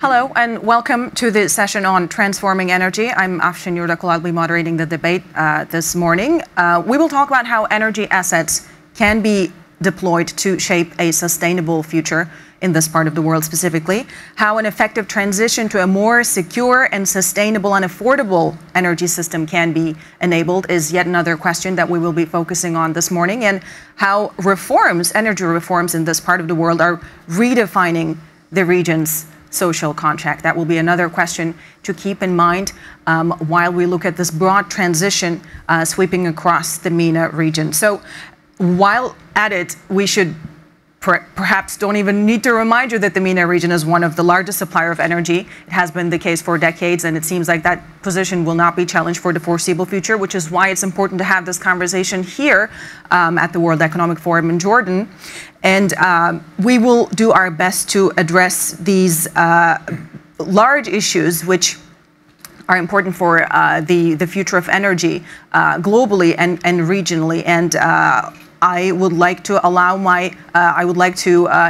Hello and welcome to the session on transforming energy. I'm Afshin Yurdaoglu. I'll be moderating the debate this morning. We will talk about how energy assets can be deployed to shape a sustainable future in this part of the world specifically, how an effective transition to a more secure and sustainable and affordable energy system can be enabled is yet another question that we will be focusing on this morning, and how reforms, energy reforms in this part of the world are redefining the region's social contract. That will be another question to keep in mind while we look at this broad transition sweeping across the MENA region. So while at it, we should perhaps don't even need to remind you that the MENA region is one of the largest supplier of energy. It has been the case for decades, and it seems like that position will not be challenged for the foreseeable future, which is why it's important to have this conversation here at the World Economic Forum in Jordan. And we will do our best to address these large issues which are important for the future of energy globally and regionally. And I would like to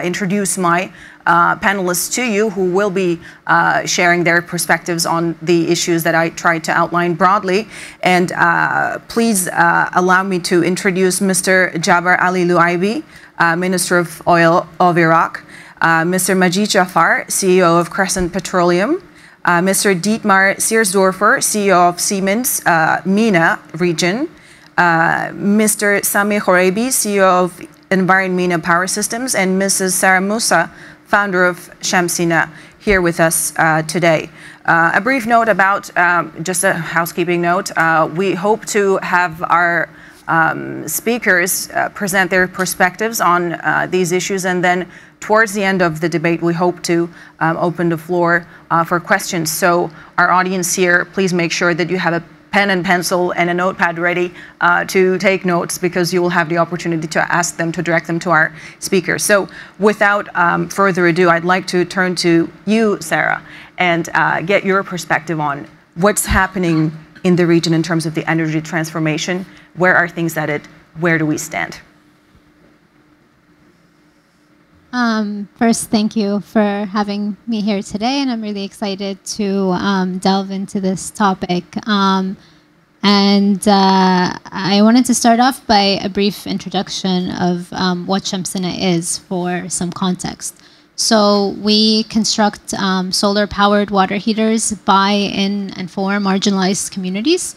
introduce my panelists to you, who will be sharing their perspectives on the issues that I tried to outline broadly. And please allow me to introduce Mr. Jabbar Ali Luaibi, Minister of Oil of Iraq, Mr. Majid Jafar, CEO of Crescent Petroleum, Mr. Dietmar Siersdorfer, CEO of Siemens MENA region, Mr. Sami Khoreibi, CEO of Enviromena Power Systems, and Mrs. Sarah Mousa, founder of Shamsina, here with us today. A brief note about, just a housekeeping note, we hope to have our speakers present their perspectives on these issues, and then towards the end of the debate, we hope to open the floor for questions. So our audience here, please make sure that you have a pen and pencil and a notepad ready to take notes, because you will have the opportunity to ask them, to direct them to our speakers. So without further ado, I'd like to turn to you, Sarah, and get your perspective on what's happening in the region in terms of the energy transformation. Where are things at it? Where do we stand? First, thank you for having me here today, and I'm really excited to delve into this topic. I wanted to start off by a brief introduction of what Shamsuna is for some context. So we construct solar-powered water heaters by, in, and for marginalized communities.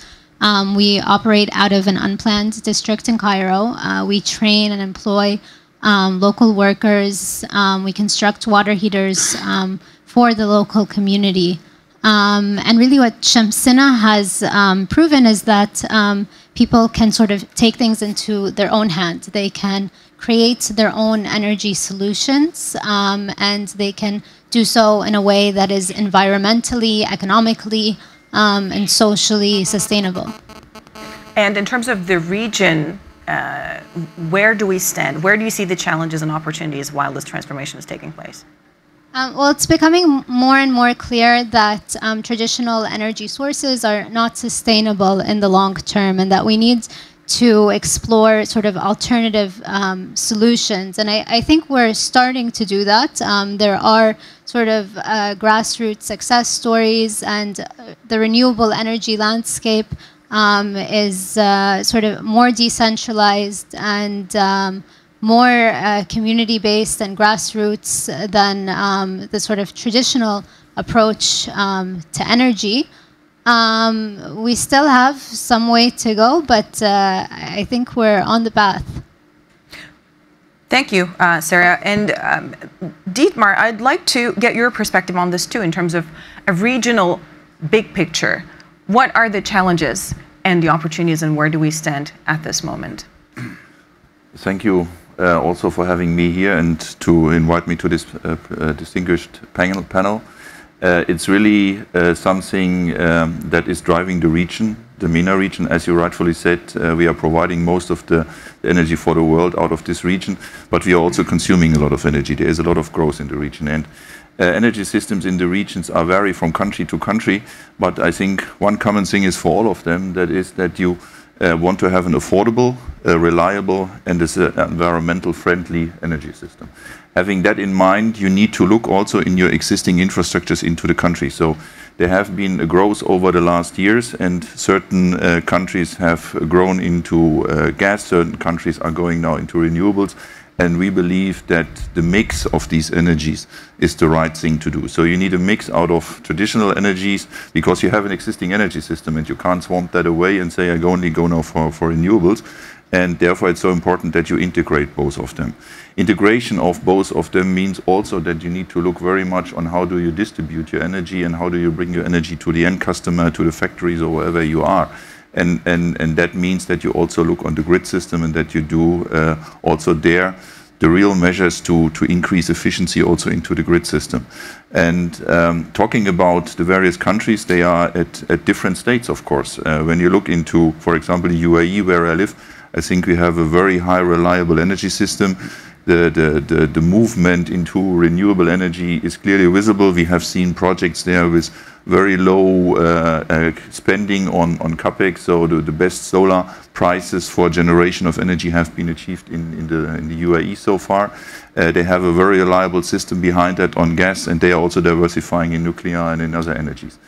We operate out of an unplanned district in Cairo. We train and employ local workers. We construct water heaters for the local community. And really what Shamsuna has proven is that people can sort of take things into their own hands. They can create their own energy solutions, and they can do so in a way that is environmentally, economically, and socially sustainable. And in terms of the region, where do we stand? Where do you see the challenges and opportunities while this transformation is taking place? Well, it's becoming more and more clear that traditional energy sources are not sustainable in the long term, and that we need to explore sort of alternative solutions. And I think we're starting to do that. There are sort of grassroots success stories, and the renewable energy landscape is sort of more decentralized and more community-based and grassroots than the sort of traditional approach to energy. We still have some way to go, but I think we're on the path. Thank you, Sarah. And Dietmar, I'd like to get your perspective on this too, in terms of a regional big picture. What are the challenges and the opportunities, and where do we stand at this moment? Thank you also for having me here and to invite me to this distinguished panel. It's really something that is driving the region, the MENA region. As you rightfully said, we are providing most of the energy for the world out of this region, but we are also consuming a lot of energy. There is a lot of growth in the region, and energy systems in the regions are vary from country to country, but I think one common thing is for all of them, that is that you want to have an affordable, reliable, and environmental friendly energy system. Having that in mind, you need to look also in your existing infrastructures into the country. So there have been a growth over the last years, and certain countries have grown into gas, certain countries are going now into renewables, and we believe that the mix of these energies is the right thing to do. So you need a mix out of traditional energies, because you have an existing energy system and you can't swamp that away and say, I only go now for renewables. And therefore, it's so important that you integrate both of them. Integration of both of them means also that you need to look very much on how do you distribute your energy and how do you bring your energy to the end customer, to the factories or wherever you are. And that means that you also look on the grid system and that you do also there the real measures to increase efficiency also into the grid system. And talking about the various countries, they are at different states, of course. When you look into, for example, the UAE, where I live, I think we have a very high reliable energy system. The movement into renewable energy is clearly visible. We have seen projects there with very low spending on CAPEX, so the best solar prices for generation of energy have been achieved in the UAE so far. They have a very reliable system behind that on gas, and they are also diversifying in nuclear and in other energies.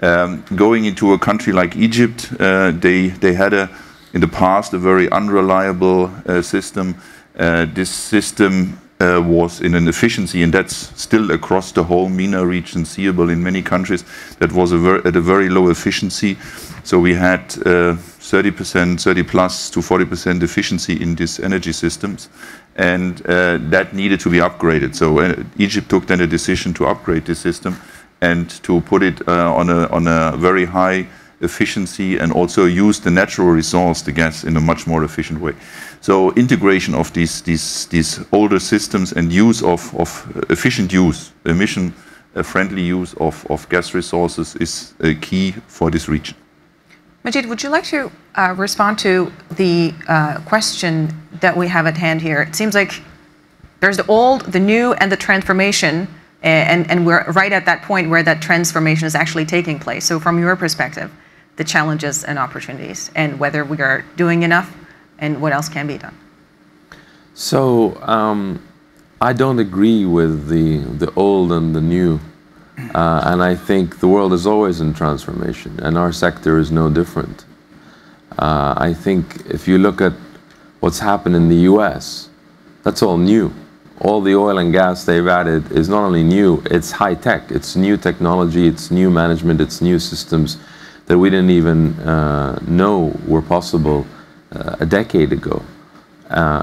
Going into a country like Egypt, they had in the past a very unreliable system. This system was in an efficiency, and that's still across the whole MENA region seeable in many countries, that was at a very low efficiency. So we had 30%, 30 plus to 40% efficiency in these energy systems, and that needed to be upgraded. So Egypt took then a decision to upgrade this system and to put it on a very high efficiency, and also use the natural resource, the gas, in a much more efficient way. So integration of these older systems and use of efficient use, emission-friendly use of gas resources is key for this region. Majid, would you like to respond to the question that we have at hand here? It seems like there's the old, the new, and the transformation, and we're right at that point where that transformation is actually taking place. So from your perspective, the challenges and opportunities, and whether we are doing enough, and what else can be done? So I don't agree with the old and the new, and I think the world is always in transformation, and our sector is no different. I think if you look at what's happened in the US, that's all new. All the oil and gas they've added is not only new, it's high tech, it's new technology, it's new management, it's new systems that we didn't even know were possible a decade ago.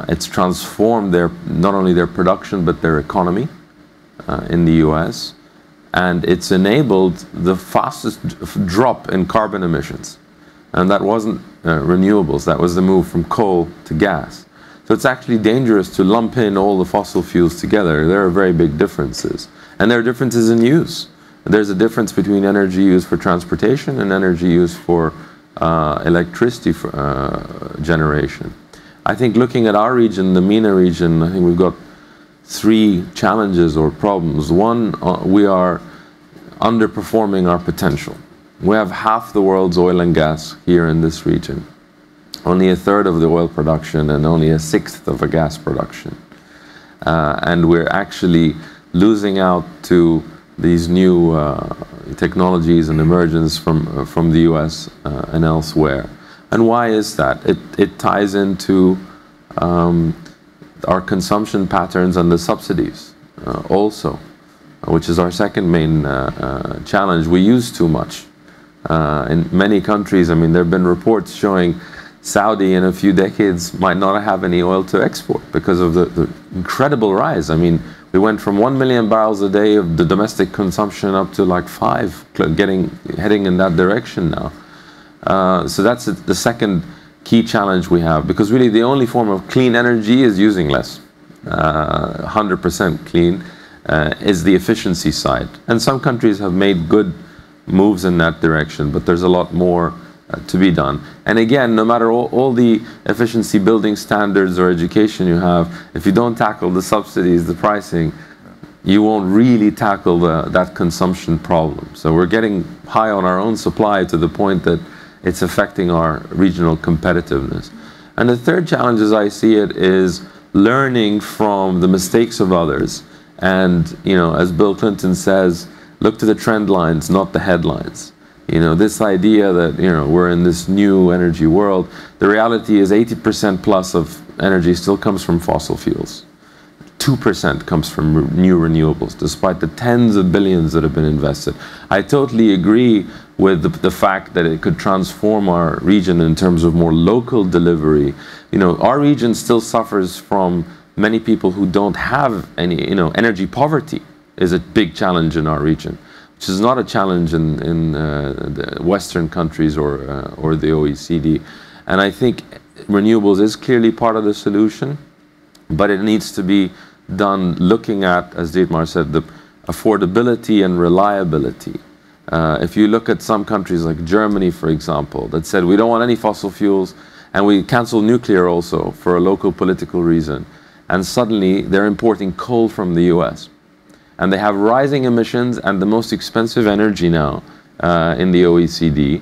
It's transformed not only their production, but their economy in the US, and it's enabled the fastest drop in carbon emissions. And that wasn't renewables, that was the move from coal to gas. So it's actually dangerous to lump in all the fossil fuels together. There are very big differences, and there are differences in use. There's a difference between energy used for transportation and energy used for electricity generation. I think looking at our region, the MENA region, I think we've got three challenges or problems. One, we are underperforming our potential. We have half the world's oil and gas here in this region. Only a third of the oil production and only a sixth of the gas production. And we're actually losing out to these new technologies and emergence from the US and elsewhere. And why is that? It ties into our consumption patterns and the subsidies also, which is our second main challenge. We use too much. In many countries, I mean, there have been reports showing Saudi in a few decades might not have any oil to export because of the incredible rise. I mean, we went from 1 million barrels a day of the domestic consumption up to like 5, heading in that direction now. So that's the second key challenge we have, because really the only form of clean energy is using less. 100% clean is the efficiency side. And some countries have made good moves in that direction, but there's a lot more to be done. And again, no matter all the efficiency building standards or education you have, if you don't tackle the subsidies, the pricing, you won't really tackle that consumption problem. So we're getting high on our own supply to the point that It's affecting our regional competitiveness. And the third challenge, as I see it, is learning from the mistakes of others. And, you know, as Bill Clinton says, look to the trend lines, not the headlines. You know, this idea that, you know, we're in this new energy world, the reality is 80% plus of energy still comes from fossil fuels. 2% comes from new renewables, despite the tens of billions that have been invested. I totally agree with the fact that it could transform our region in terms of more local delivery. You know, our region still suffers from many people who don't have any, you know, energy poverty is a big challenge in our region, which is not a challenge in the Western countries or the OECD. And I think renewables is clearly part of the solution, but it needs to be done looking at, as Dietmar said, the affordability and reliability. If you look at some countries like Germany, for example, that said we don't want any fossil fuels and we cancel nuclear also for a local political reason, and suddenly they're importing coal from the US. And they have rising emissions and the most expensive energy now in the OECD,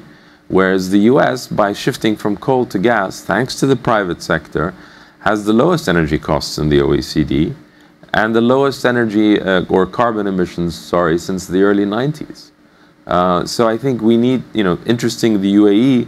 whereas the US, by shifting from coal to gas, thanks to the private sector, has the lowest energy costs in the OECD and the lowest energy or carbon emissions, sorry, since the early 90s. So I think we need, you know, interesting, the UAE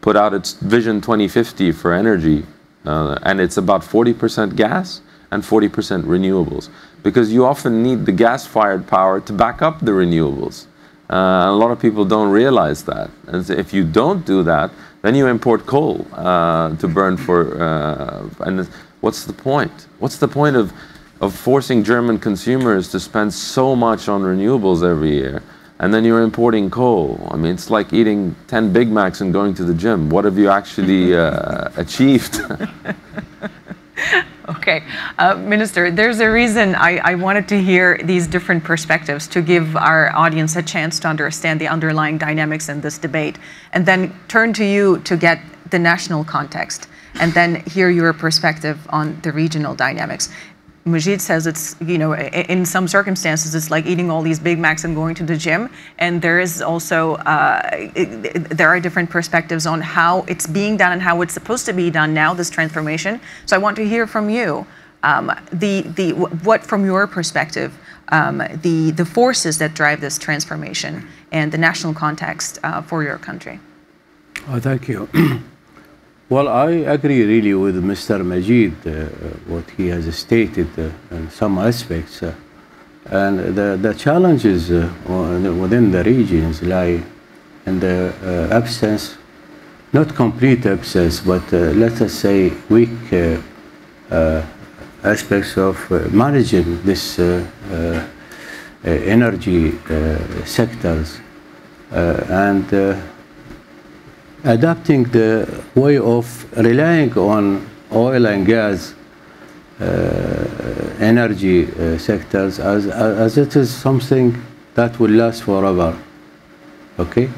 put out its Vision 2050 for energy, and it's about 40% gas and 40% renewables, because you often need the gas-fired power to back up the renewables. A lot of people don't realize that. And if you don't do that, then you import coal to burn for, and what's the point? What's the point of forcing German consumers to spend so much on renewables every year, and then you're importing coal? I mean, it's like eating 10 Big Macs and going to the gym. What have you actually achieved? Okay. Minister, there's a reason I wanted to hear these different perspectives to give our audience a chance to understand the underlying dynamics in this debate, and then turn to you to get the national context, and then hear your perspective on the regional dynamics. Majid says it's, you know, in some circumstances it's like eating all these Big Macs and going to the gym, and there is also, there are different perspectives on how it's being done and how it's supposed to be done now, this transformation. So I want to hear from you, what from your perspective, the forces that drive this transformation and the national context for your country. Oh, thank you. Well, I agree really with Mr. Majid, what he has stated in some aspects. And the challenges within the regions lie in the absence, not complete absence, but let us say weak aspects of managing this energy sectors. And adapting the way of relying on oil and gas energy sectors as it is something that will last forever, okay?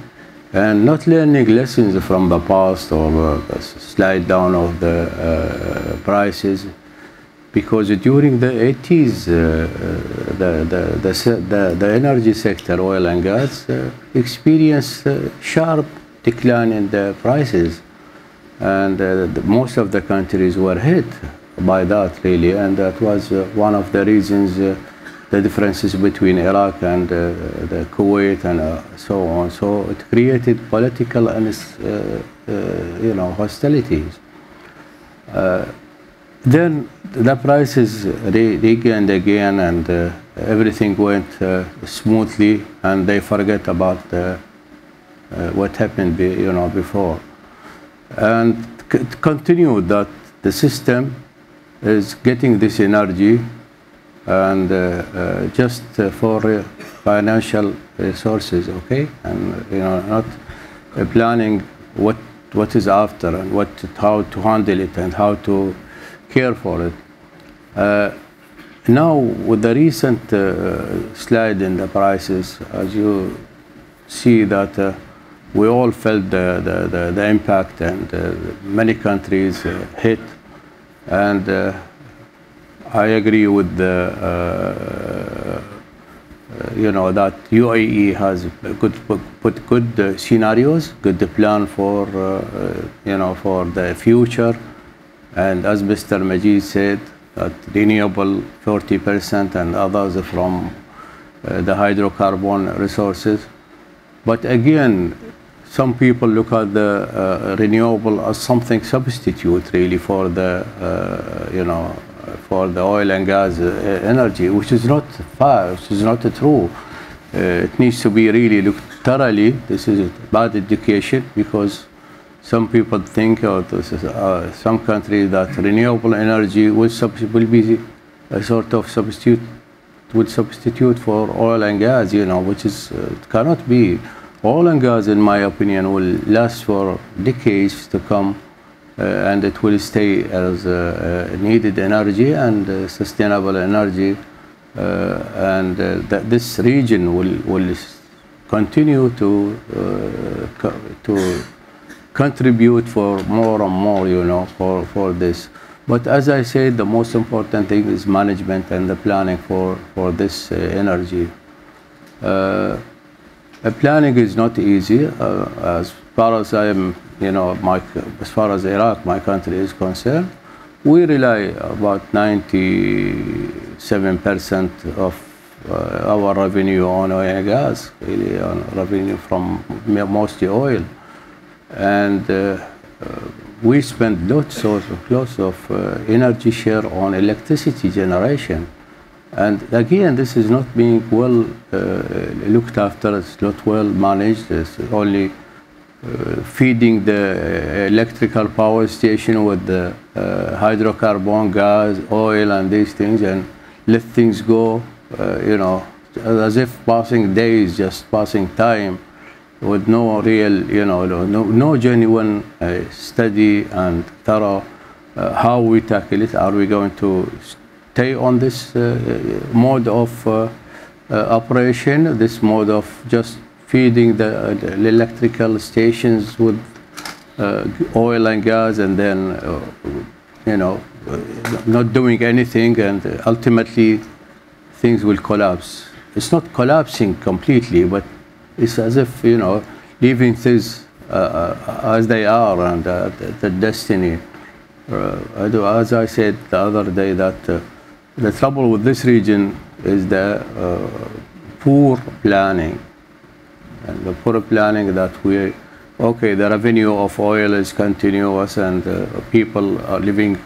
And not learning lessons from the past or slide down of the prices, because during the 80s, the energy sector, oil and gas, experienced sharp decline in the prices, and most of the countries were hit by that really, and that was one of the reasons the differences between Iraq and the Kuwait and so on. So it created political and you know, hostilities. Then the prices regained again, and everything went smoothly, and they forget about the what happened before, and it continued that the system is getting this energy and just for financial resources, okay, and not planning what is after and how to handle it and how to care for it. Now with the recent slide in the prices, as you see that. We all felt the impact, and many countries hit. And I agree with the you know, that UAE has put good scenarios, good plan for, you know, for the future. And as Mr. Majid said, that renewable 40% and others from the hydrocarbon resources. But again, some people look at the renewable as something substitute really for the, you know, for the oil and gas energy, which is not fair, which is not true. It needs to be really looked thoroughly. This is a bad education because some people think, or some countries, that renewable energy will be a sort of substitute, would substitute for oil and gas, you know, which is cannot be. Oil and gas, in my opinion, will last for decades to come. And it will stay as needed energy and sustainable energy, and that this region will continue to contribute for more and more, you know, for this. But as I said, the most important thing is management and the planning for this energy. Planning is not easy, as far as I am, you know, as far as Iraq, my country, is concerned. We rely about 97% of our revenue on oil and gas, really, on revenue from mostly oil. And we spend lots of energy share on electricity generation. And again, this is not being well looked after, it's not well managed, it's only feeding the electrical power station with the hydrocarbon, gas, oil, and these things, and let things go, you know, as if passing days, just passing time, with no real, you know, no genuine study and thorough how we tackle it. Are we going to stay on this mode of operation, this mode of just feeding the electrical stations with oil and gas, and then, you know, not doing anything, and ultimately things will collapse. It's not collapsing completely, but it's as if, you know, leaving things as they are, and the destiny. As I said the other day, that the trouble with this region is the poor planning. And the poor planning that we, okay, the revenue of oil is continuous, and people are living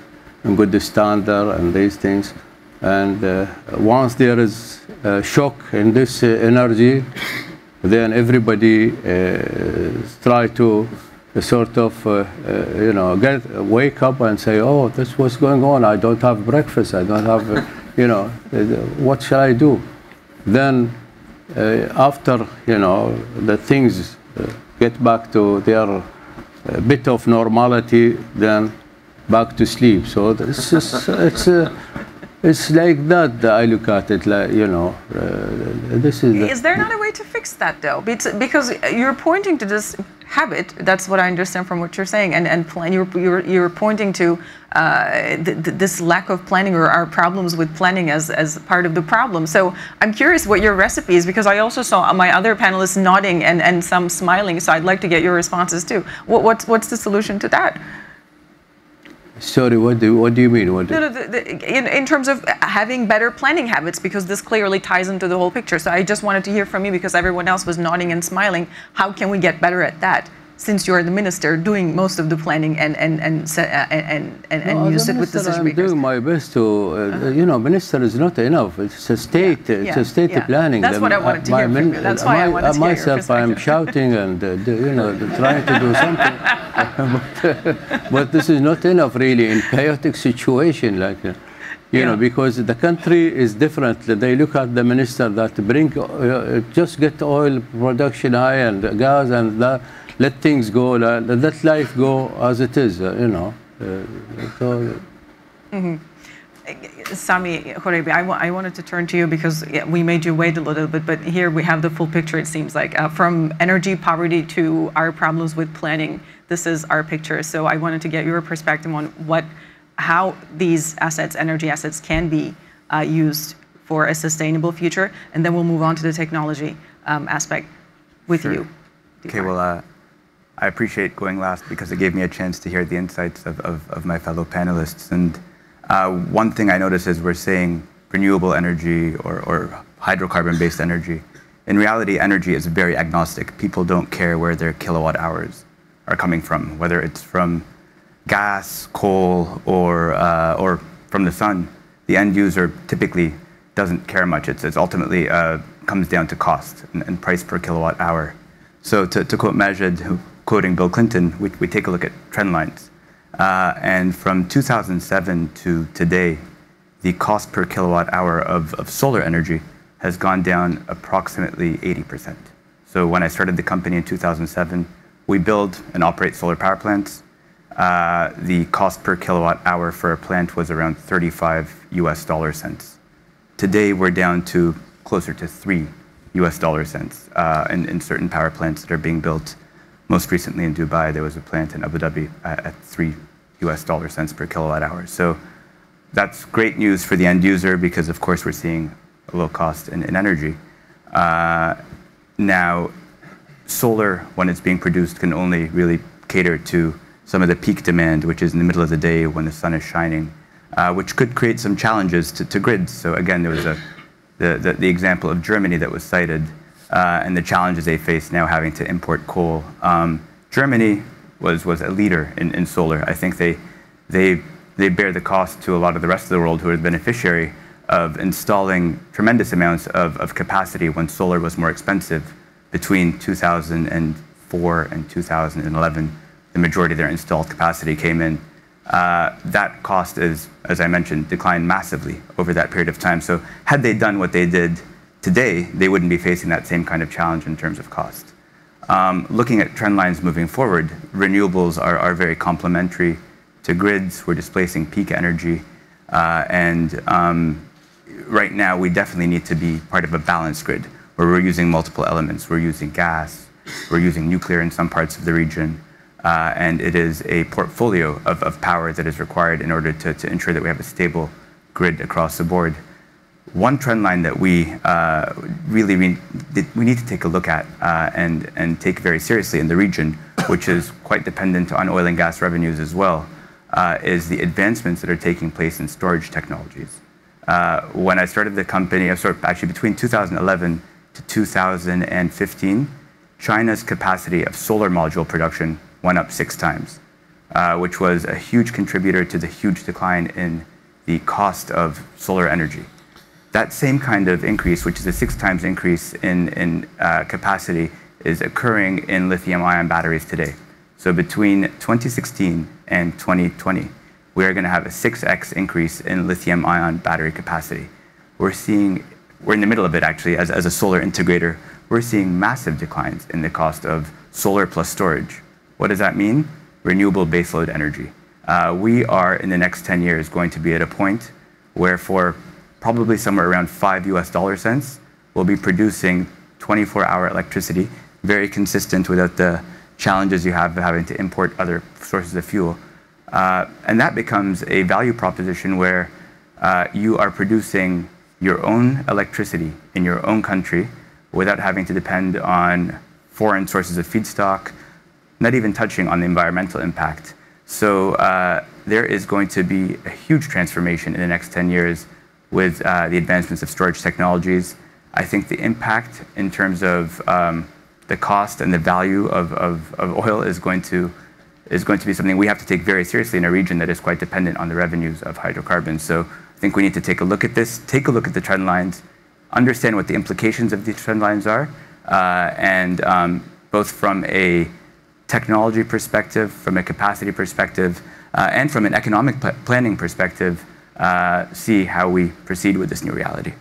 in good standard and these things. And once there is a shock in this energy, then everybody try to sort of, you know, wake up and say, oh, this was going on. I don't have breakfast. I don't have, you know, what shall I do? Then after, you know, the things get back to their bit of normality, then back to sleep. So it's just, it's like that. I look at it, like, you know, this is. Is there not a way to fix that, though? Because you're pointing to this habit. That's what I understand from what you're saying, and plan. You're pointing to this lack of planning, or our problems with planning as part of the problem. So I'm curious what your recipe is, because I also saw my other panelists nodding and some smiling. So I'd like to get your responses too. What's the solution to that? Sorry, what do you mean? In terms of having better planning habits, because this clearly ties into the whole picture. So I just wanted to hear from you, because everyone else was nodding and smiling. How can we get better at that, since you are the minister doing most of the planning and no, you sit with decision makers? I'm doing my best to, you know, minister is not enough. It's a state, yeah, it's a state planning. That's what I wanted to hear from you. That's why I wanted to hear your perspective. I'm shouting and, you know, trying to do something. But this is not enough, really, in chaotic situation like that. You know, because the country is different. They look at the minister that bring, just get oil production high and gas and that, let things go, let life go as it is, you know. Sami Khoreibi, I wanted to turn to you, because we made you wait a little bit, but here we have the full picture, it seems like. From energy poverty to our problems with planning, this is our picture. So I wanted to get your perspective on how these assets, energy assets, can be used for a sustainable future, and then we'll move on to the technology aspect with you. Okay, well, I appreciate going last because it gave me a chance to hear the insights of my fellow panelists. And one thing I notice is we're saying renewable energy or hydrocarbon-based energy. In reality, energy is very agnostic. People don't care where their kilowatt hours are coming from, whether it's from gas, coal, or from the sun. The end user typically doesn't care much. It's ultimately comes down to cost and price per kilowatt hour. So to quote Majid, quoting Bill Clinton, we take a look at trend lines. And from 2007 to today, the cost per kilowatt hour of solar energy has gone down approximately 80%. So when I started the company in 2007, we build and operate solar power plants. The cost per kilowatt hour for a plant was around 35 US dollar cents. Today, we're down to closer to $3 US in certain power plants that are being built. Most recently in Dubai, there was a plant in Abu Dhabi at $3 US per kilowatt hour. So that's great news for the end user because, of course, we're seeing a low cost in energy. Now, solar, when it's being produced, can only really cater to some of the peak demand, which is in the middle of the day when the sun is shining, which could create some challenges to grids. So again, there was the example of Germany that was cited and the challenges they face now having to import coal. Germany was a leader in solar. I think they bear the cost to a lot of the rest of the world who are the beneficiary of installing tremendous amounts of capacity when solar was more expensive. Between 2004 and 2011, the majority of their installed capacity came in. That cost is, as I mentioned, declined massively over that period of time. So had they done what they did today, they wouldn't be facing that same kind of challenge in terms of cost. Looking at trend lines moving forward, renewables are very complementary to grids. We're displacing peak energy. Right now, we definitely need to be part of a balanced grid where we're using multiple elements. We're using gas, we're using nuclear in some parts of the region, and it is a portfolio of power that is required in order to ensure that we have a stable grid across the board. One trend line that we really need to take a look at and take very seriously in the region, which is quite dependent on oil and gas revenues as well, is the advancements that are taking place in storage technologies. When I started the company, actually between 2011 to 2015, China's capacity of solar module production went up 6 times, which was a huge contributor to the huge decline in the cost of solar energy. That same kind of increase, which is a 6 times increase in capacity, is occurring in lithium-ion batteries today. So between 2016 and 2020, we are going to have a 6x increase in lithium-ion battery capacity. We're in the middle of it, actually, as a solar integrator. We're seeing massive declines in the cost of solar plus storage. What does that mean? Renewable baseload energy. We are, in the next 10 years, going to be at a point where for probably somewhere around $5 US, we'll be producing 24-hour electricity, very consistent without the challenges you have of having to import other sources of fuel. And that becomes a value proposition where you are producing your own electricity in your own country without having to depend on foreign sources of feedstock, not even touching on the environmental impact. So there is going to be a huge transformation in the next 10 years with the advancements of storage technologies. I think the impact in terms of the cost and the value of oil is going to be something we have to take very seriously in a region that is quite dependent on the revenues of hydrocarbons. So I think we need to take a look at this, take a look at the trend lines, understand what the implications of these trend lines are, both from a technology perspective, from a capacity perspective, and from an economic planning perspective, see how we proceed with this new reality.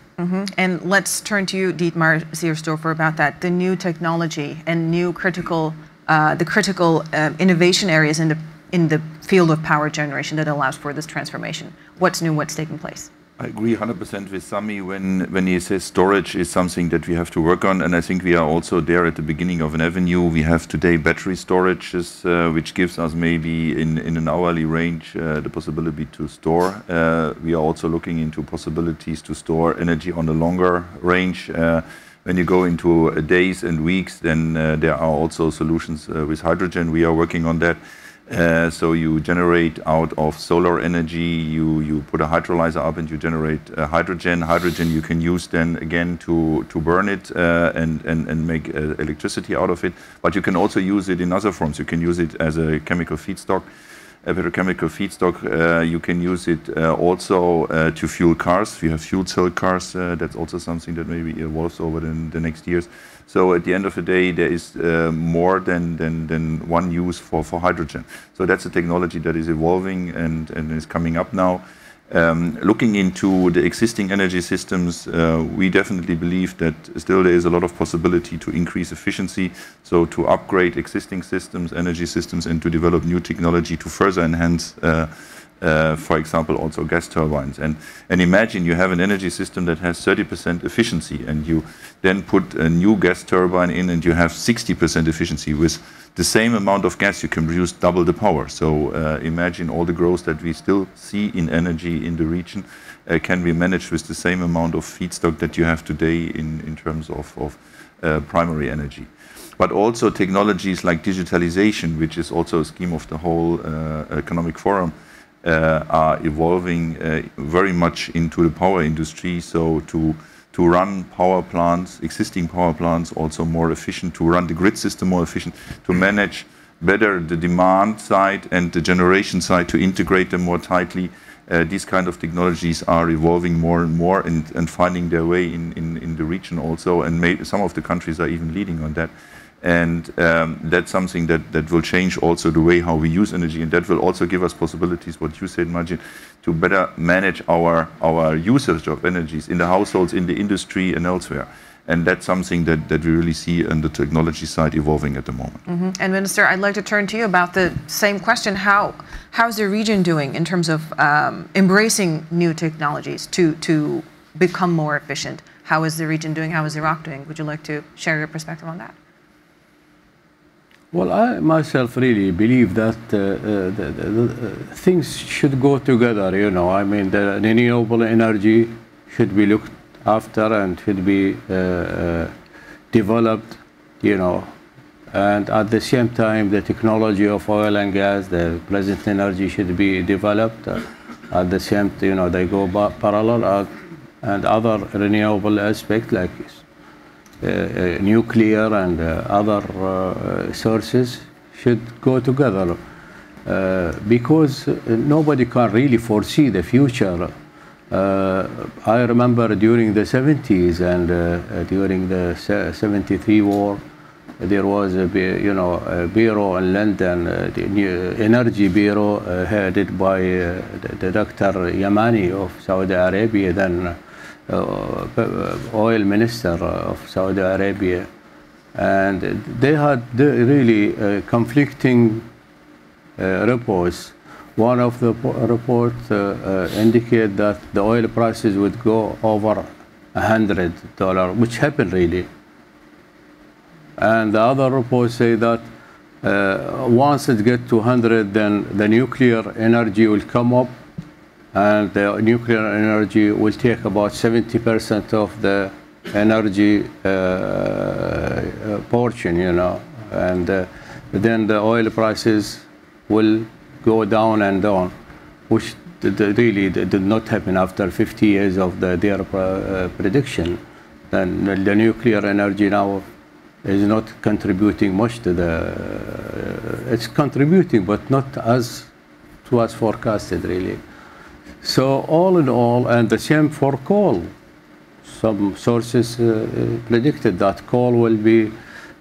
And let's turn to you, Dietmar Siersdorfer, about that, the new technology and new critical, the critical innovation areas in the field of power generation that allows for this transformation. What's new, what's taking place? I agree 100% with Sami when he says storage is something that we have to work on, and I think we are also there at the beginning of an avenue. We have today battery storages, which gives us maybe in an hourly range the possibility to store. We are also looking into possibilities to store energy on a longer range. When you go into days and weeks, then there are also solutions with hydrogen. We are working on that. So you generate out of solar energy, you put a hydrolyzer up and you generate hydrogen. Hydrogen you can use then again to burn it and make electricity out of it. But you can also use it in other forms. You can use it as a chemical feedstock, a petrochemical feedstock. You can use it also to fuel cars. We have fuel cell cars. That's also something that maybe evolves over the next years. So at the end of the day, there is more than one use for hydrogen. So that's a technology that is evolving and is coming up now. Looking into the existing energy systems, we definitely believe that still there is a lot of possibility to increase efficiency, so to upgrade existing systems, energy systems, and to develop new technology to further enhance for example, also gas turbines. And imagine you have an energy system that has 30% efficiency, and you then put a new gas turbine in and you have 60% efficiency. With the same amount of gas, you can produce double the power. So imagine all the growth that we still see in energy in the region can be managed with the same amount of feedstock that you have today in terms of primary energy. But also technologies like digitalization, which is also a scheme of the whole Economic Forum, are evolving very much into the power industry. So to run power plants, existing power plants, also more efficient, to run the grid system more efficient, to manage better the demand side and the generation side, to integrate them more tightly. These kind of technologies are evolving more and more and finding their way in the region also, and maybe some of the countries are even leading on that. And that's something that will change also the way how we use energy, and that will also give us possibilities, what you said, Majid, to better manage our usage of energies in the households, in the industry, and elsewhere. And that's something that we really see on the technology side evolving at the moment. Mm-hmm. And Minister, I'd like to turn to you about the same question. How's the region doing in terms of embracing new technologies to become more efficient? How is the region doing? How is Iraq doing? Would you like to share your perspective on that? Well, I myself really believe that things should go together, you know. I mean, the renewable energy should be looked after and should be developed, you know. And at the same time, the technology of oil and gas, the present energy should be developed. At the same time, you know, they go parallel and other renewable aspects like this. Nuclear and other sources should go together because nobody can really foresee the future. I remember during the 70s and during the 73 war, there was a, you know, a bureau in London, the new energy bureau headed by the Dr. Yamani of Saudi Arabia, then oil minister of Saudi Arabia, and they had really conflicting reports. One of the reports indicated that the oil prices would go over $100, which happened really. And the other reports say that once it gets to 100, then the nuclear energy will come up, and the nuclear energy will take about 70% of the energy portion, you know, and then the oil prices will go down and down, which really did not happen after 50 years of their prediction. Then the nuclear energy now is not contributing much to the... it's contributing, but not as it was forecasted, really. So all in all, and the same for coal. Some sources predicted that coal will be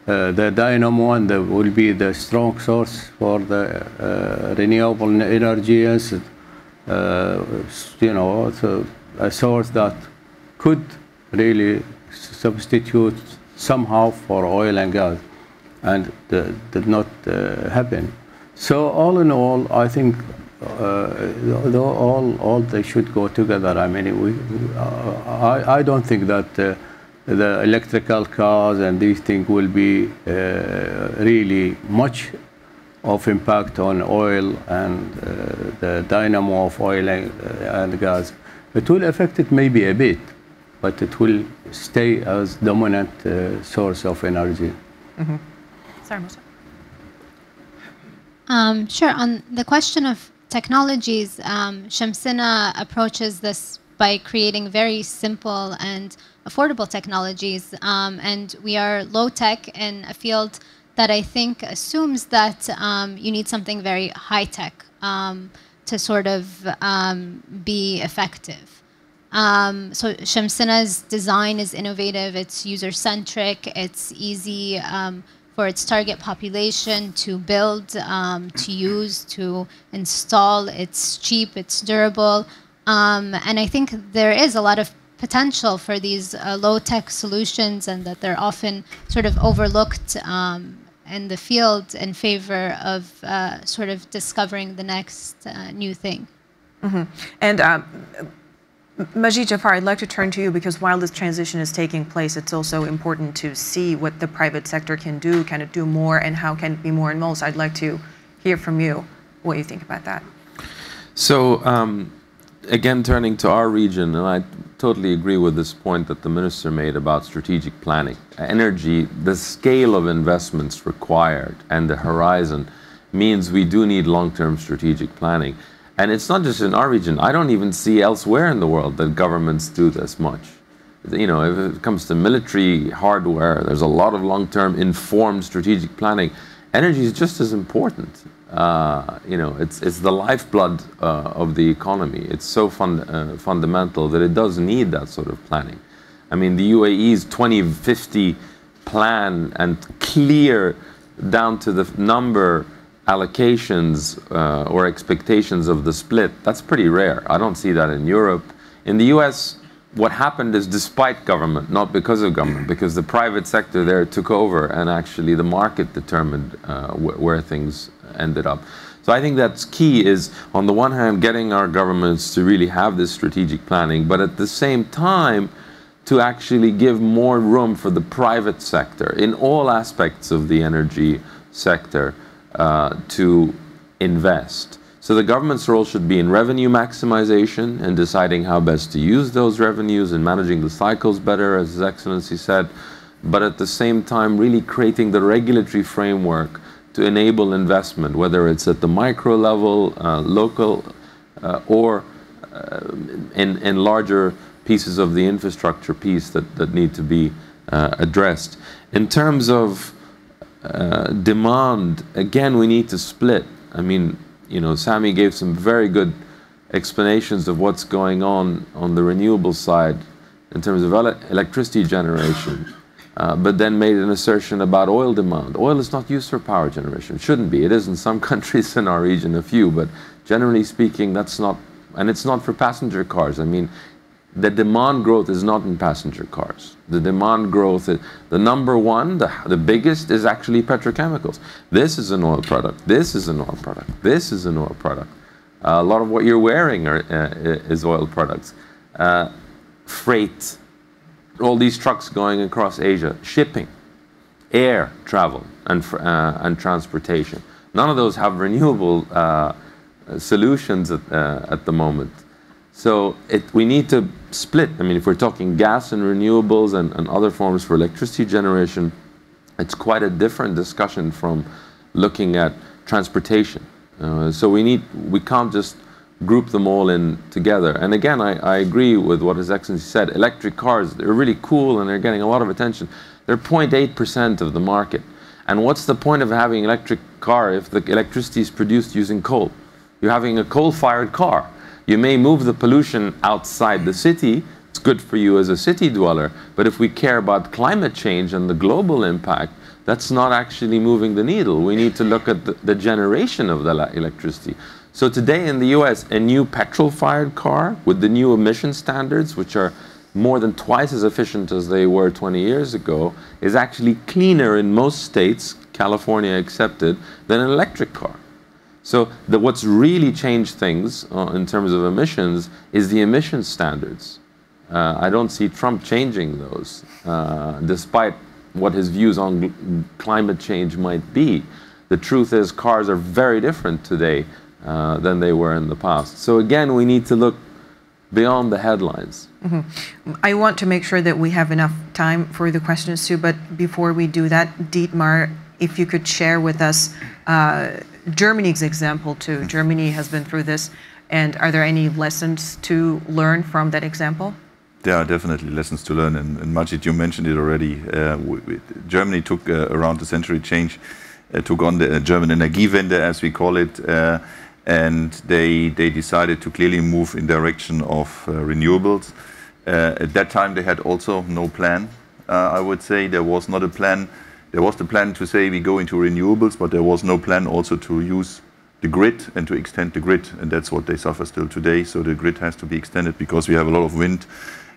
the dynamo and will be the strong source for the renewable energy, as you know, a source that could really substitute somehow for oil and gas, and did not happen. So all in all, I think all they should go together. I mean, I don't think that the electrical cars and these things will be really much of impact on oil and the dynamo of oil and gas. It will affect it maybe a bit, but it will stay as dominant source of energy. Mm-hmm. Sarah Mousa. Sure. On the question of technologies, Shamsina approaches this by creating very simple and affordable technologies. And we are low tech in a field that I think assumes that you need something very high tech to sort of be effective. So Shamsina's design is innovative, it's user-centric, it's easy for its target population to build, to use, to install. It's cheap, it's durable. And I think there is a lot of potential for these low-tech solutions, and that they're often sort of overlooked in the field in favor of sort of discovering the next new thing. Mm-hmm. And Majid Jafar, I'd like to turn to you, because while this transition is taking place, it's also important to see what the private sector can do. Can it do more, and how can it be more involved? So I'd like to hear from you what you think about that. So again, turning to our region, and I totally agree with this point that the minister made about strategic planning. Energy, the scale of investments required and the horizon means we do need long-term strategic planning. And it's not just in our region. I don't even see elsewhere in the world that governments do this much. You know, if it comes to military hardware, there's a lot of long-term informed strategic planning. Energy is just as important. You know, it's the lifeblood of the economy. It's so fundamental that it does need that sort of planning. I mean, the UAE's 2050 plan and clear down to the number allocations or expectations of the split, that's pretty rare. I don't see that in Europe. In the US, what happened is despite government, not because of government, because the private sector there took over and actually the market determined where things ended up. So I think that's key, is on the one hand getting our governments to really have this strategic planning, but at the same time to actually give more room for the private sector in all aspects of the energy sector to invest. So the government's role should be in revenue maximization and deciding how best to use those revenues and managing the cycles better, as His Excellency said, but at the same time really creating the regulatory framework to enable investment, whether it's at the micro level, local, or in larger pieces of the infrastructure piece that need to be addressed. In terms of demand, again, we need to split. I mean, you know, Sami gave some very good explanations of what's going on the renewable side in terms of electricity generation, but then made an assertion about oil demand. Oil is not used for power generation. It shouldn't be. It is in some countries in our region, a few, but generally speaking, that's not, and it's not for passenger cars. I mean, the demand growth is not in passenger cars. The demand growth, the number one, the biggest is actually petrochemicals. This is an oil product. This is an oil product. This is an oil product. A lot of what you're wearing is oil products. Freight, all these trucks going across Asia, shipping, air travel, and transportation. None of those have renewable solutions at the moment. So we need to split. I mean, if we're talking gas and renewables and other forms for electricity generation, it's quite a different discussion from looking at transportation. So we can't just group them all in together. And again, I agree with what His Excellency said. Electric cars, they're really cool and they're getting a lot of attention. They're 0.8% of the market. And what's the point of having an electric car if the electricity is produced using coal? You're having a coal-fired car. You may move the pollution outside the city. It's good for you as a city dweller. But if we care about climate change and the global impact, that's not actually moving the needle. We need to look at the generation of the electricity. So today in the US, a new petrol-fired car with the new emission standards, which are more than twice as efficient as they were 20 years ago, is actually cleaner in most states, California excepted, than an electric car. So what's really changed things in terms of emissions is the emission standards. I don't see Trump changing those, despite what his views on climate change might be. The truth is cars are very different today than they were in the past. So again, we need to look beyond the headlines. Mm-hmm. I want to make sure that we have enough time for the questions too, but before we do that, Dietmar, if you could share with us Germany's example too. Germany has been through this, and are there any lessons to learn from that example? There are definitely lessons to learn, and Majid, you mentioned it already. Germany took around a century change, took on the German Energiewende, as we call it, and they decided to clearly move in direction of renewables. At that time, they had also no plan. I would say there was not a plan. There was the plan to say we go into renewables, but there was no plan also to use the grid and to extend the grid, and that's what they suffer still today. So the grid has to be extended because we have a lot of wind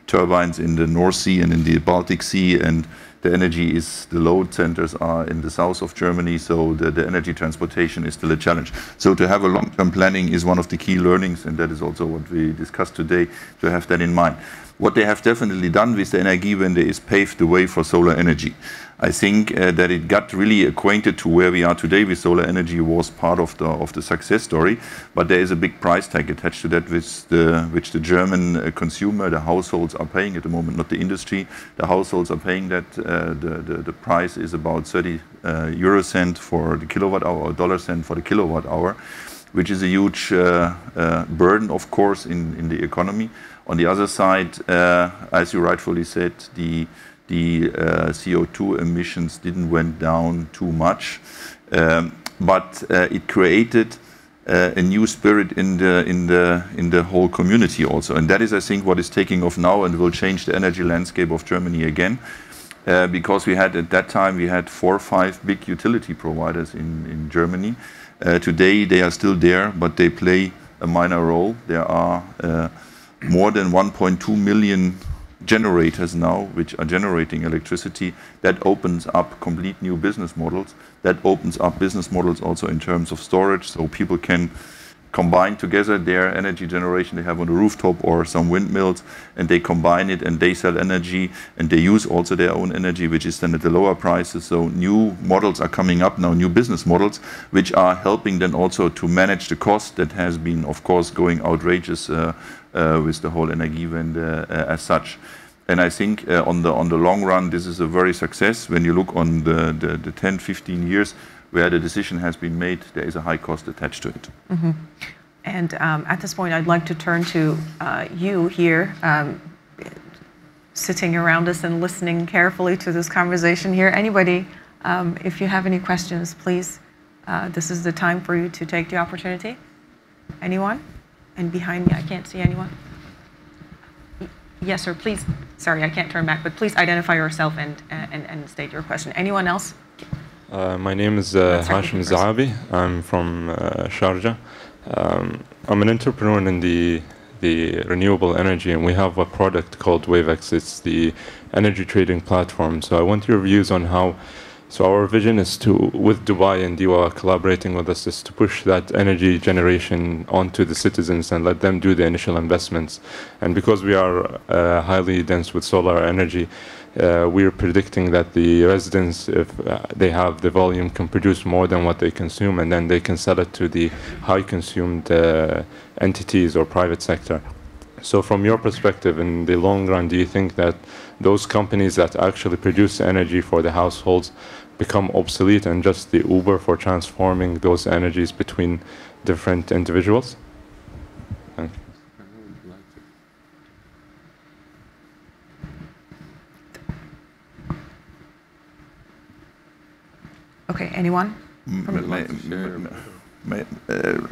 turbines in the North Sea and in the Baltic Sea, and the energy is, the load centers are in the south of Germany, so the energy transportation is still a challenge. So to have a long-term planning is one of the key learnings, and that is also what we discussed today, to have that in mind. What they have definitely done with the Energiewende is paved the way for solar energy. I think that it got really acquainted to where we are today with solar energy was part of the success story, but there is a big price tag attached to that, which the German consumer, the households are paying at the moment, not the industry. The households are paying that. The price is about 30 euro cent for the kilowatt hour, or dollar cent for the kilowatt hour, which is a huge burden, of course, in the economy. On the other side, as you rightfully said, the CO2 emissions didn't went down too much, but it created a new spirit in the whole community also, and that is, I think, what is taking off now and will change the energy landscape of Germany again. Because we had, at that time, we had 4 or 5 big utility providers in Germany. Today they are still there, but they play a minor role. There are more than 1.2 million generators now, which are generating electricity. That opens up complete new business models. That opens up business models also in terms of storage, so people can combine together their energy generation they have on the rooftop or some windmills, and they combine it and they sell energy, and they use also their own energy, which is then at the lower prices. So new models are coming up now, new business models, which are helping then also to manage the cost that has been, of course, going outrageous with the whole Energiewende as such. And I think on the long run, this is a very success. When you look on the 10, 15 years, where the decision has been made, there is a high cost attached to it. Mm-hmm. And at this point, I'd like to turn to you here, sitting around us and listening carefully to this conversation here. Anybody, if you have any questions, please, this is the time for you to take the opportunity. Anyone? And behind me, I can't see anyone. Yes, sir, please. Sorry, I can't turn back, but please identify yourself and state your question. Anyone else? My name is Hashim Zaabi. I'm from Sharjah. I'm an entrepreneur in the renewable energy, and we have a product called WaveX. It's the energy trading platform. So I want your views on how, so our vision is to, with Dubai and DEWA collaborating with us, is to push that energy generation onto the citizens and let them do the initial investments. And because we are highly dense with solar energy, we're predicting that the residents, if they have the volume, can produce more than what they consume, and then they can sell it to the high-consumed entities or private sector. So from your perspective, in the long run, do you think that those companies that actually produce energy for the households become obsolete and just the Uber for transforming those energies between different individuals? Thank you. Okay, anyone?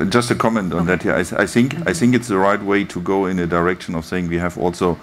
Just a comment on that here. I think it's the right way to go in the direction of saying we have also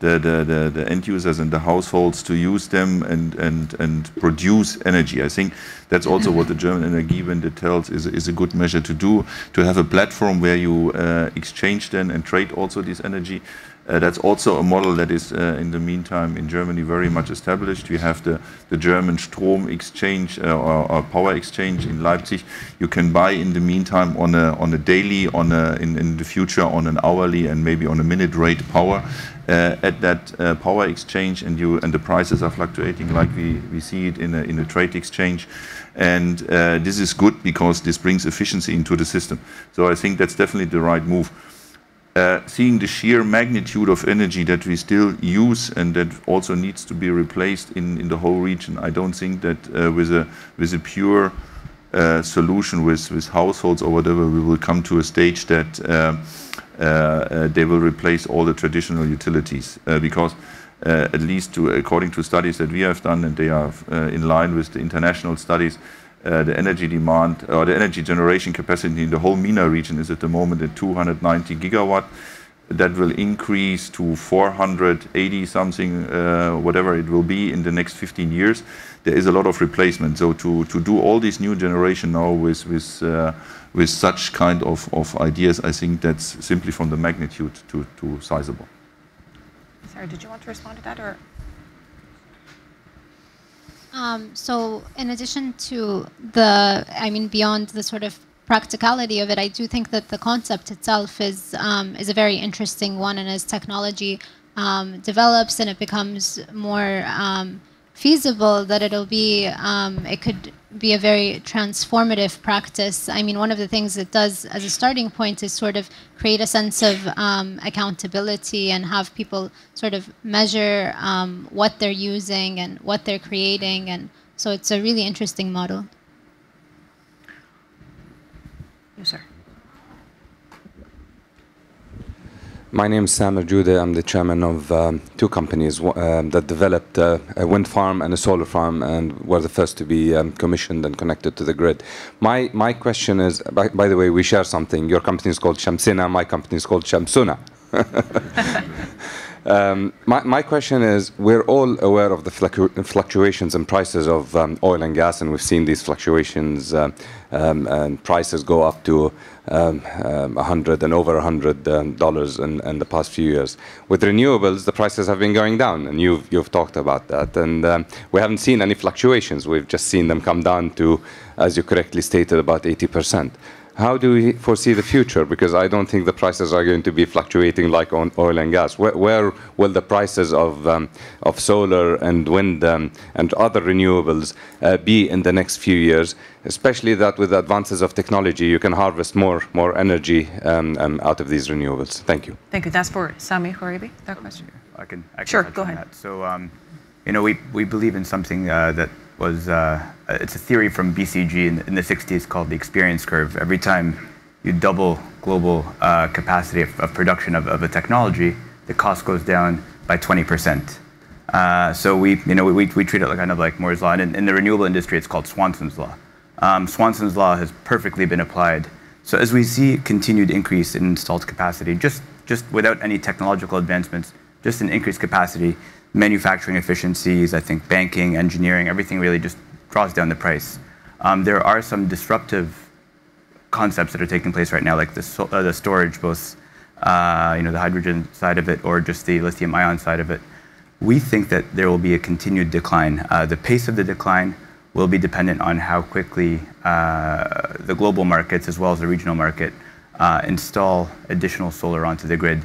the end users and the households to use them and produce energy. I think that's also what the German Energiewende tells is a good measure to do, to have a platform where you exchange then and trade also this energy. That's also a model that is, in the meantime, in Germany very much established. We have the German Strom exchange or power exchange in Leipzig. You can buy in the meantime on a daily, in the future on an hourly and maybe on a minute rate power at that power exchange, and the prices are fluctuating like we see it in a trade exchange. And this is good because this brings efficiency into the system. So I think that's definitely the right move. Seeing the sheer magnitude of energy that we still use and that also needs to be replaced in the whole region, I don't think that with a pure solution with households or whatever, we will come to a stage that they will replace all the traditional utilities, because at least according to studies that we have done, and they are in line with the international studies, the energy demand or the energy generation capacity in the whole MENA region is at the moment at 290 gigawatt. That will increase to 480 something, whatever it will be, in the next 15 years. There is a lot of replacement. So to do all this new generation now with such kind of ideas, I think that's simply from the magnitude too sizable. Sarah, did you want to respond to that, or? So in addition to beyond the sort of practicality of it, I do think that the concept itself is a very interesting one, and as technology develops and it becomes more feasible, that it'll be, it could be a very transformative practice. I mean, one of the things it does as a starting point is sort of create a sense of accountability and have people sort of measure what they're using and what they're creating. And so it's a really interesting model. Yes, sir. My name is Samir Judeh. I'm the chairman of two companies that developed a wind farm and a solar farm, and were the first to be commissioned and connected to the grid. My question is, by the way, we share something. Your company is called Shamsina. My company is called Shamsuna. My question is, we're all aware of the fluctuations in prices of oil and gas, and we've seen these fluctuations and prices go up to $100 and over $100 in the past few years. With renewables, the prices have been going down, and you've talked about that, and we haven't seen any fluctuations. We've just seen them come down to, as you correctly stated, about 80%. How do we foresee the future? Because I don't think the prices are going to be fluctuating like on oil and gas. Where will the prices of solar and wind and other renewables be in the next few years? Especially that with the advances of technology, you can harvest more energy out of these renewables. Thank you. Thank you. That's for Sami Khoreibi. That question. I can sure. Go ahead. That. So, we believe in something that was, it's a theory from BCG in the 60s called the experience curve. Every time you double global capacity of production of a technology, the cost goes down by 20%. So we treat it like, kind of like Moore's Law. And in the renewable industry, it's called Swanson's Law. Swanson's Law has perfectly been applied. So as we see continued increase in installed capacity, just without any technological advancements, just an increased capacity, manufacturing efficiencies, I think banking, engineering, everything really just draws down the price. There are some disruptive concepts that are taking place right now, like the storage, both the hydrogen side of it or just the lithium-ion side of it. We think that there will be a continued decline. The pace of the decline will be dependent on how quickly the global markets, as well as the regional market, install additional solar onto the grid.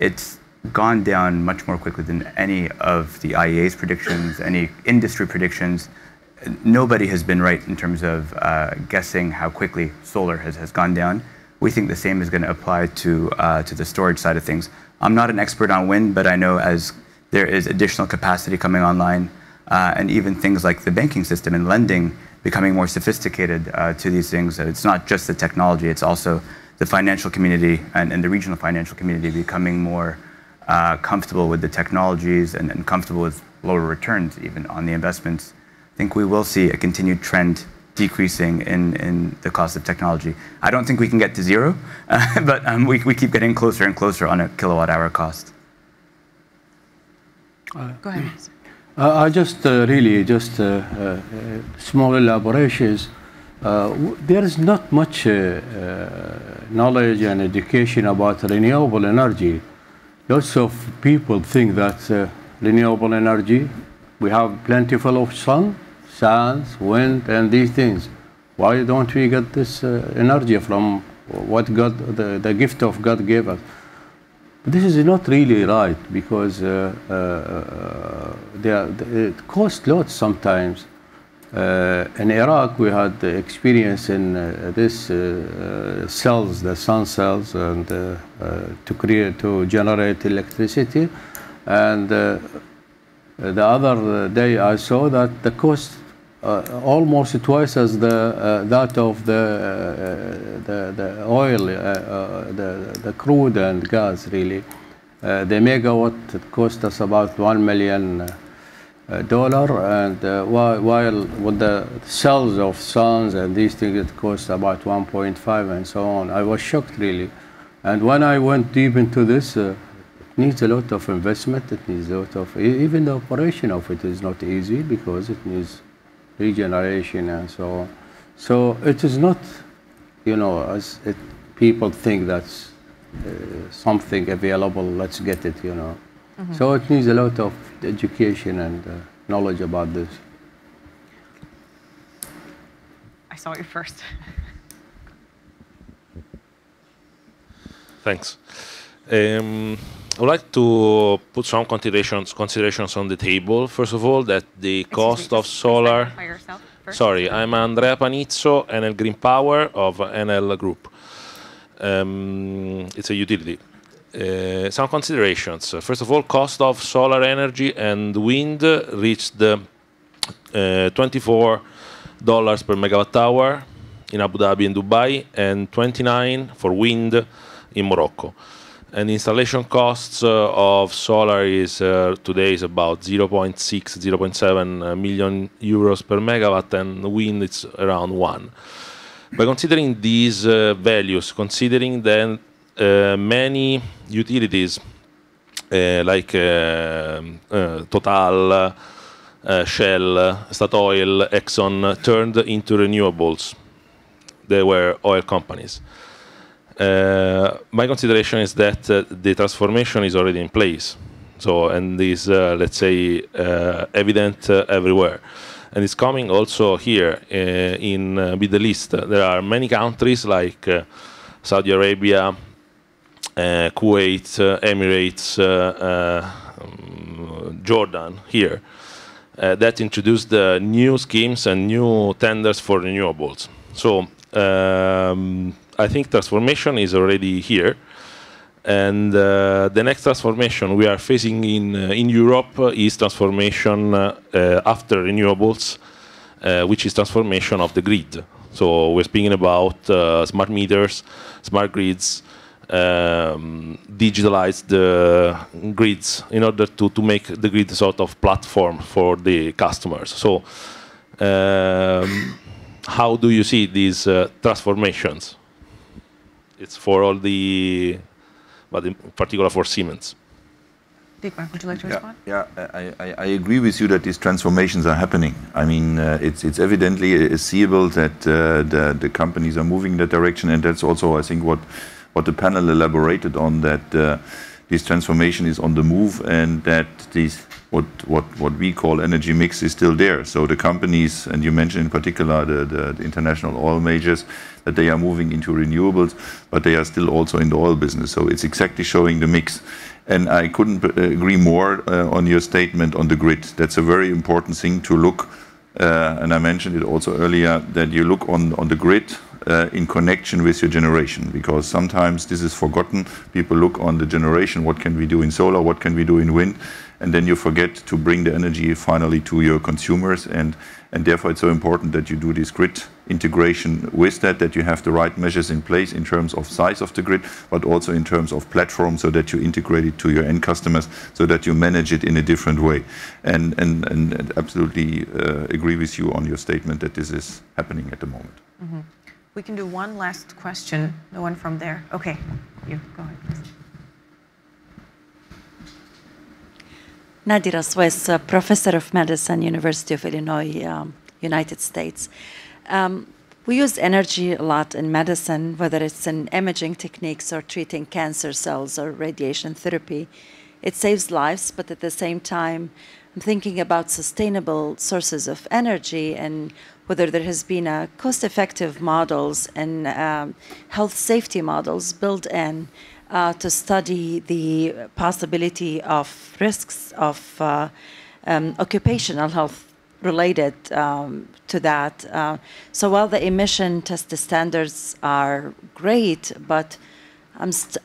It's gone down much more quickly than any of the IEA's predictions, any industry predictions. Nobody has been right in terms of guessing how quickly solar has gone down. We think the same is going to apply to the storage side of things. I'm not an expert on wind, but I know as there is additional capacity coming online, and even things like the banking system and lending becoming more sophisticated to these things. It's not just the technology, it's also the financial community and the regional financial community becoming more comfortable with the technologies and comfortable with lower returns even on the investments. I think we will see a continued trend decreasing in the cost of technology. I don't think we can get to zero, but we keep getting closer and closer on a kilowatt hour cost. Go ahead. I just really just small elaborations. There is not much knowledge and education about renewable energy. Lots of people think that renewable energy, we have plentiful of sun, sands, wind, and these things. Why don't we get this energy from what God, the gift of God gave us? This is not really right, because it costs lots sometimes. In Iraq, we had the experience in this cells, the sun cells, and to generate electricity. And the other day, I saw that the cost almost twice as the that of the oil, the crude and gas. Really, the megawatt cost us about $1 million, and while with the cells of suns and these things, it cost about 1.5 and so on. I was shocked, really. And when I went deep into this, it needs a lot of investment. It needs a lot of, even the operation of it is not easy, because it needs regeneration and so on. So it is not, you know, as it, people think that's something available, let's get it, you know. Mm-hmm. So it needs a lot of education and knowledge about this. I saw you first. Thanks. I would like to put some considerations on the table. First of all, that the cost of solar. Sorry, I'm Andrea Panizzo, NL Green Power of NL Group. It's a utility. Some considerations. First of all, cost of solar energy and wind reached $24 per megawatt hour in Abu Dhabi and Dubai, and $29 for wind in Morocco. And installation costs of solar is today is about 0.7 million euros per megawatt, and wind it's around 1. By considering these values, considering then many utilities like Total, Shell, Statoil, Exxon turned into renewables. They were oil companies. My consideration is that the transformation is already in place, so, and is, let's say, evident everywhere. And it's coming also here in Middle East. There are many countries like Saudi Arabia, Kuwait, Emirates, Jordan here, that introduced new schemes and new tenders for renewables. So I think transformation is already here, and the next transformation we are facing in Europe is transformation after renewables, which is transformation of the grid. So we're speaking about smart meters, smart grids, digitalized grids, in order to make the grid sort of platform for the customers. So how do you see these transformations? It's for all the, but in particular for Siemens. Dietmar, would you like to respond? Yeah, I agree with you that these transformations are happening. I mean, it's evidently seeable that the companies are moving in that direction, and that's also, I think, what the panel elaborated on, that this transformation is on the move, and that these what we call energy mix is still there. So the companies, and you mentioned in particular the international oil majors, that they are moving into renewables, but they are still also in the oil business. So it's exactly showing the mix. And I couldn't agree more on your statement on the grid. That's a very important thing to look, and I mentioned it also earlier, that you look on the grid in connection with your generation, because sometimes this is forgotten. People look on the generation, what can we do in solar, what can we do in wind, and then you forget to bring the energy finally to your consumers, and therefore it's so important that you do this grid integration with that, that you have the right measures in place in terms of size of the grid, but also in terms of platform, so that you integrate it to your end customers, so that you manage it in a different way. And absolutely agree with you on your statement that this is happening at the moment. Mm-hmm. We can do one last question, no one from there. Okay, you, go ahead, please. Nadira Swiss, professor of medicine, University of Illinois, United States. We use energy a lot in medicine, whether it's in imaging techniques or treating cancer cells or radiation therapy. It saves lives, but at the same time, I'm thinking about sustainable sources of energy and whether there has been a cost-effective models and health safety models built in to study the possibility of risks of occupational health related to that. So while the emission test standards are great, but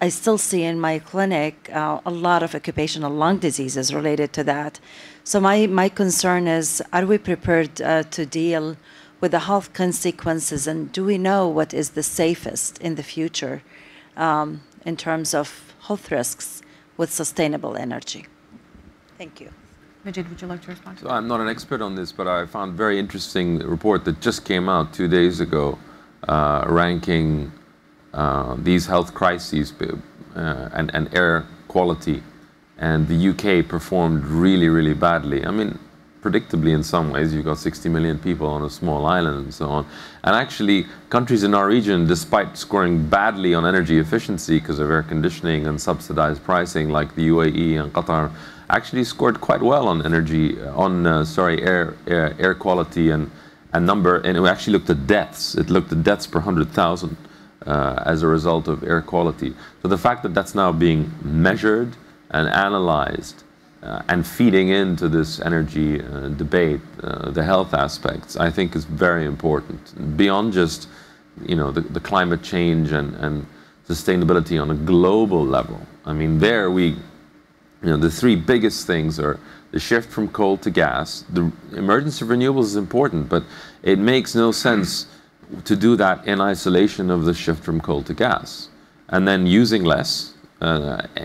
I still see in my clinic a lot of occupational lung diseases related to that. So my concern is, are we prepared to deal with the health consequences, and do we know what is the safest in the future in terms of health risks with sustainable energy? Thank you. Majid, would you like to respond? So I'm not an expert on this, but I found a very interesting report that just came out 2 days ago ranking these health crises and air quality. And the UK performed really, really badly. I mean, predictably in some ways, you've got 60 million people on a small island and so on. And actually, countries in our region, despite scoring badly on energy efficiency because of air conditioning and subsidized pricing like the UAE and Qatar, actually scored quite well on energy, on air quality and number, and it actually looked at deaths. It looked at deaths per 100,000 as a result of air quality. So the fact that that's now being measured and analyzed and feeding into this energy debate, the health aspects, I think is very important. Beyond just, you know, the climate change and sustainability on a global level. I mean, there we. You know, the three biggest things are the shift from coal to gas. The emergence of renewables is important, but it makes no sense to do that in isolation of the shift from coal to gas. And then using less,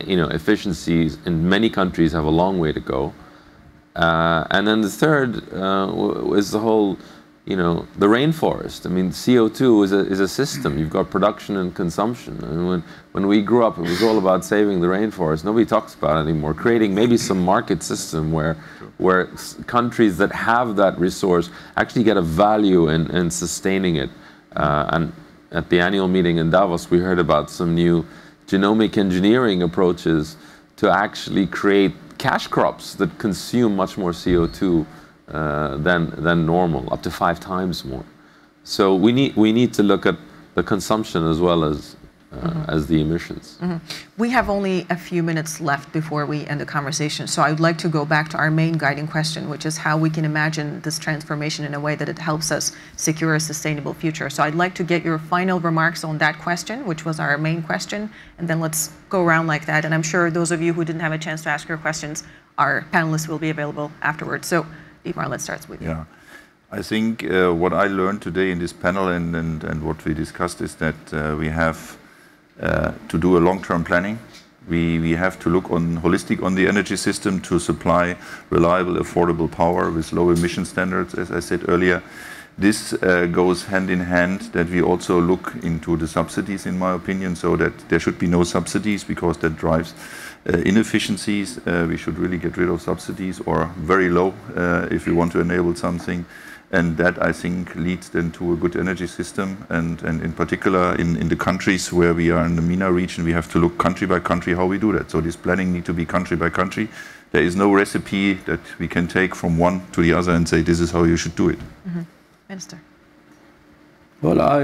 you know, efficiencies in many countries have a long way to go. And then the third is the whole, you know, the rainforest. I mean, CO2 is a system. You've got production and consumption. And when we grew up, it was all about saving the rainforest. Nobody talks about it anymore. Creating maybe some market system where countries that have that resource actually get a value in sustaining it. And at the annual meeting in Davos, we heard about some new genomic engineering approaches to actually create cash crops that consume much more CO2 than normal, up to 5 times more. So we need to look at the consumption as well as the emissions. We have only a few minutes left before we end the conversation, so I would like to go back to our main guiding question, which is how we can imagine this transformation in a way that it helps us secure a sustainable future. So I'd like to get your final remarks on that question, which was our main question, and then let's go around like that. And I'm sure those of you who didn't have a chance to ask your questions, our panelists will be available afterwards. So Dietmar, let's start with you. Yeah. I think what I learned today in this panel and what we discussed is that we have to do a long-term planning. We have to look holistic on the energy system to supply reliable, affordable power with low emission standards, as I said earlier. This goes hand in hand that we also look into the subsidies, in my opinion, so that there should be no subsidies because that drives inefficiencies. We should really get rid of subsidies or very low if we want to enable something. And that, I think, leads then to a good energy system. And in particular, in the countries where we are in the MENA region, we have to look country by country how we do that. So this planning needs to be country by country. There is no recipe that we can take from one to the other and say, this is how you should do it. Mm-hmm. Minister. Well, I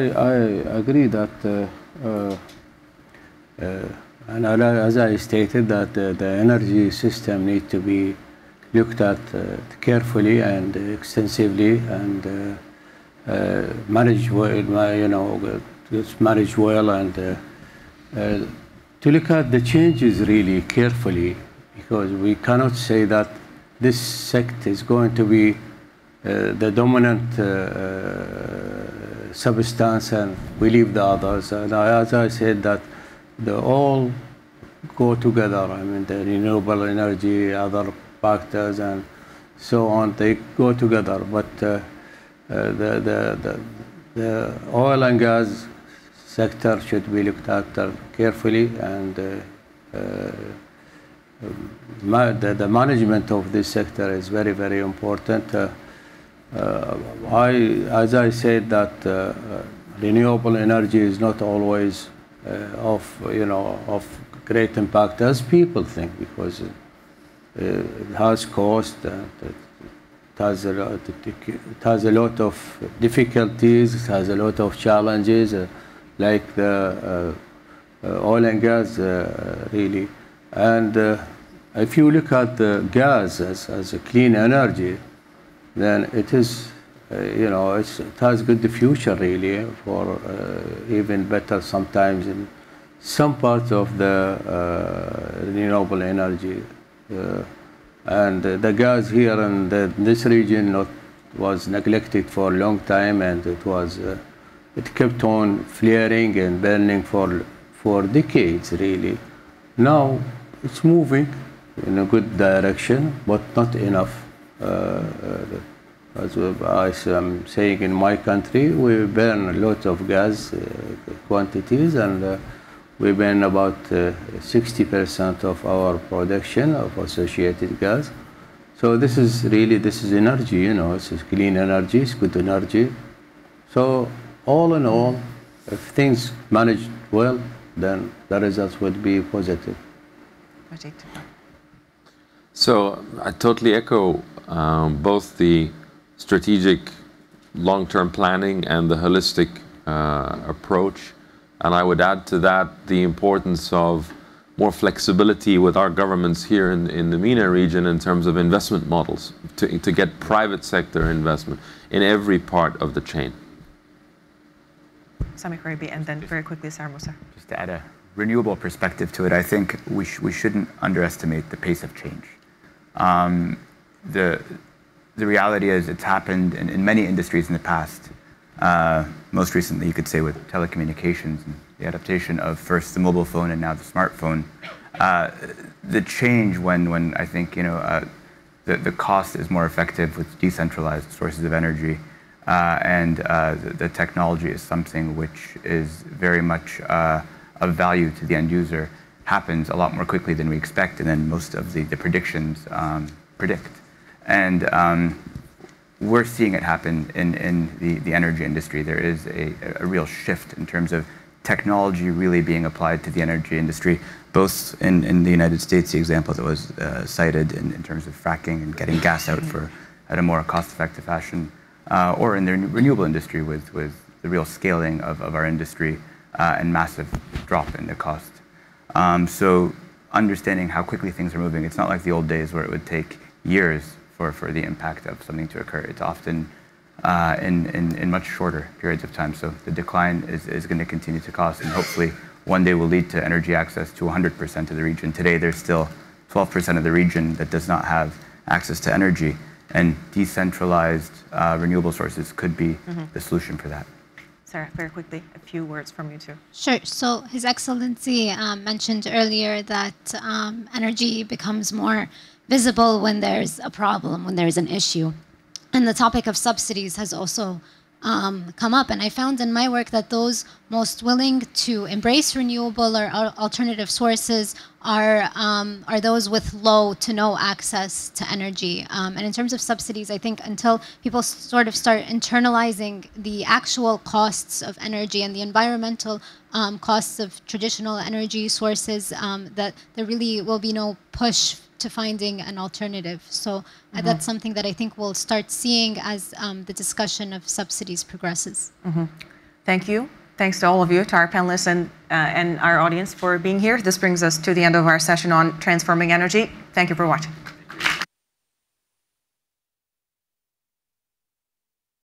agree that, and as I stated, that the energy system needs to be looked at carefully and extensively, and managed well. You know, it's managed well, and to look at the changes really carefully, because we cannot say that this sector is going to be the dominant substance and we leave the others. And as I said, that they all go together. I mean, the renewable energy, other factors and so on, they go together. But the oil and gas sector should be looked after carefully, and the management of this sector is very, very important. As I said, that renewable energy is not always of great impact as people think, because it has cost, and it has a lot of difficulties, it has a lot of challenges, like the oil and gas, really. And if you look at the gas as a clean energy, then it is, it has good future, really, for even better sometimes in some parts of the renewable energy. And the gas here in this region was neglected for a long time, and it kept on flaring and burning for decades, really. Now it's moving in a good direction, but not enough. As I'm saying, in my country, we burn a lot of gas quantities, and we burn about 60% of our production of associated gas. So this is energy, this is clean energy, it's good energy. So all in all, if things managed well, then the results would be positive. Predictable. So I totally echo both the strategic long-term planning and the holistic approach. And I would add to that the importance of more flexibility with our governments here in the MENA region in terms of investment models, to get private sector investment in every part of the chain. Sami Khoreibi, and then very quickly, Sarah Mousa. Just to add a renewable perspective to it, I think we shouldn't underestimate the pace of change. The reality is it's happened in many industries in the past. Most recently, you could say, with telecommunications and the adaptation of first the mobile phone and now the smartphone. The change when I think the cost is more effective with decentralized sources of energy, and the technology is something which is very much of value to the end user, happens a lot more quickly than we expect, and then most of the predictions predict. And we're seeing it happen in the energy industry. There is a real shift in terms of technology really being applied to the energy industry, both in the United States, the example that was cited in terms of fracking and getting gas out at a more cost-effective fashion, or in the renewable industry with the real scaling of our industry and massive drop in the cost. So understanding how quickly things are moving, it's not like the old days where it would take years for the impact of something to occur. It's often in much shorter periods of time. So the decline is going to continue to cost, and hopefully one day will lead to energy access to 100% of the region. Today there's still 12% of the region that does not have access to energy, and decentralized renewable sources could be the solution for that. Sarah, very quickly, a few words from you too. Sure. So His Excellency mentioned earlier that energy becomes more visible when there's a problem, when there's an issue. And the topic of subsidies has also come up. And I found in my work that those most willing to embrace renewable or alternative sources are those with low to no access to energy. And in terms of subsidies, I think until people sort of start internalizing the actual costs of energy and the environmental costs of traditional energy sources, that there really will be no push to finding an alternative. So that's something that I think we'll start seeing as the discussion of subsidies progresses. Thank you. Thanks to all of you, to our panelists and our audience for being here. This brings us to the end of our session on transforming energy. Thank you for watching.